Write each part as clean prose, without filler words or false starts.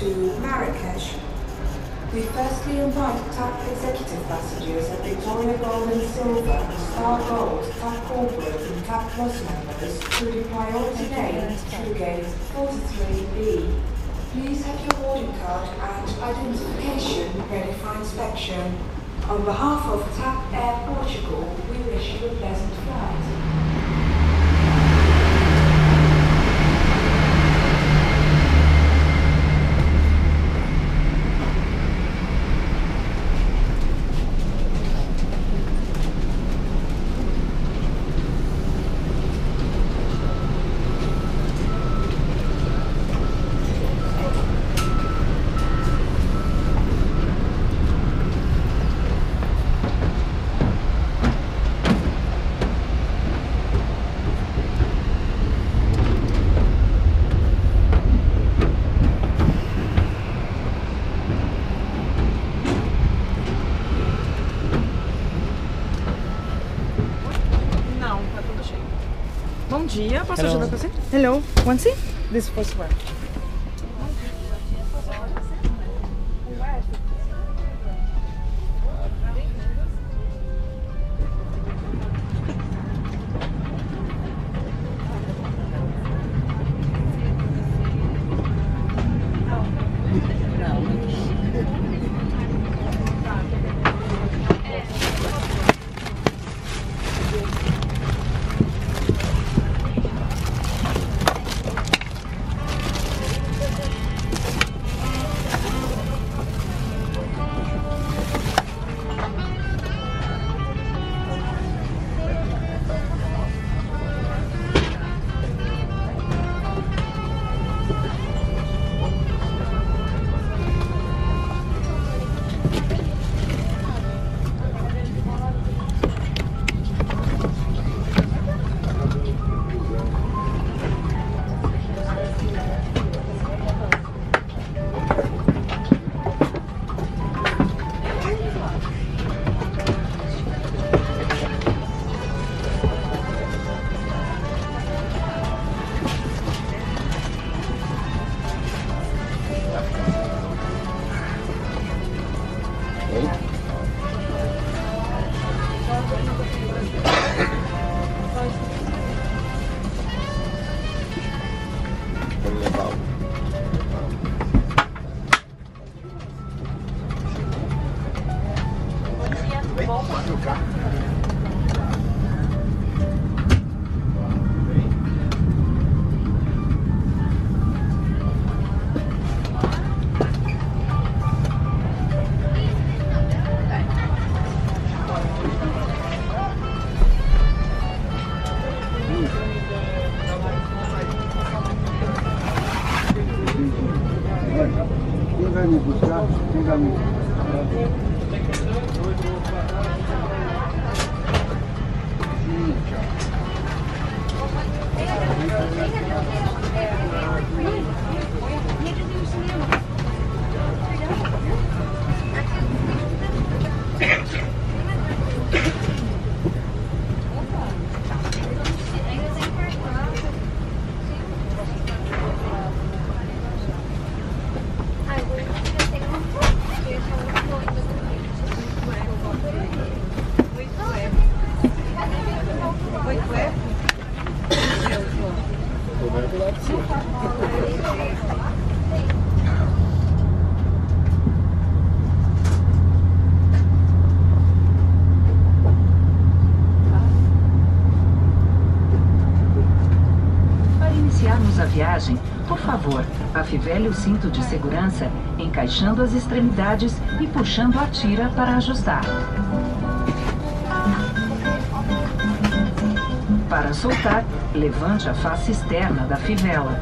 To Marrakesh, we firstly invite TAP executive passengers at Victoria Gold and Silver, Star Gold, TAP Corporate and TAP Plus members to the priority name through gate 43B. Please have your boarding card and identification ready for inspection. On behalf of TAP Air Portugal, we wish you a pleasant flight. Hello. Hello. One seat? This first one. Let's see. afivele o cinto de segurança, encaixando as extremidades e puxando a tira para ajustar. Para soltar, levante a face externa da fivela.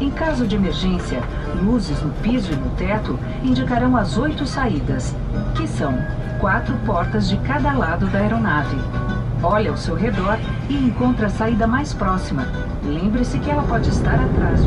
Em caso de emergência, luzes no piso e no teto indicarão as 8 saídas, que são 4 portas de cada lado da aeronave. Olhe ao seu redor e encontre a saída mais próxima. Lembre-se que ela pode estar atrás.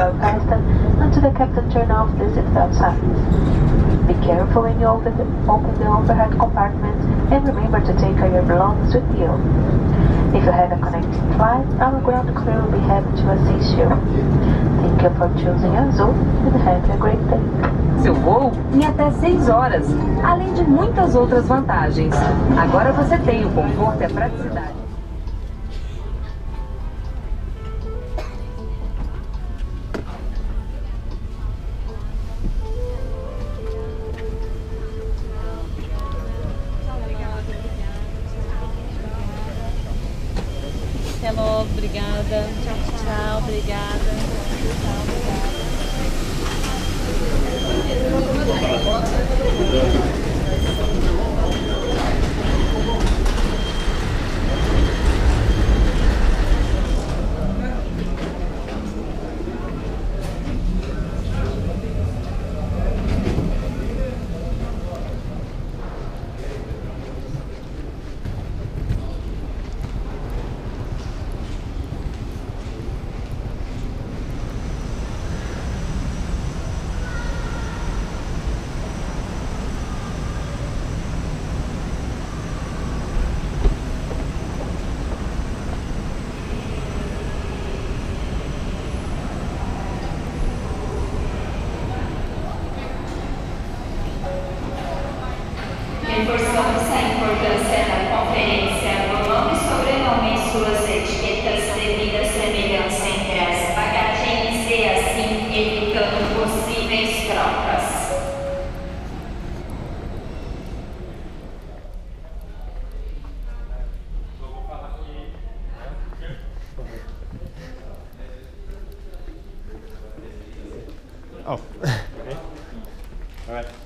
broadcaster until the captain turns off the seatbelt signs. Be careful when you open the overhead compartment and remember to take all your belongings with you. If you have a connecting flight, our ground crew will be happy to assist you. Thank you for choosing Azul and have a great day. Seu voo em até 6 horas, além de muitas outras vantagens. Agora você tem o conforto e a praticidade. Hello, obrigada. Tchau, tchau, obrigada. Tchau, reforçamos a importância da conferência no nome e sobrenome e suas etiquetas devido à semelhança entre as bagagens e assim evitando possíveis trocas. Oh. Okay. All right.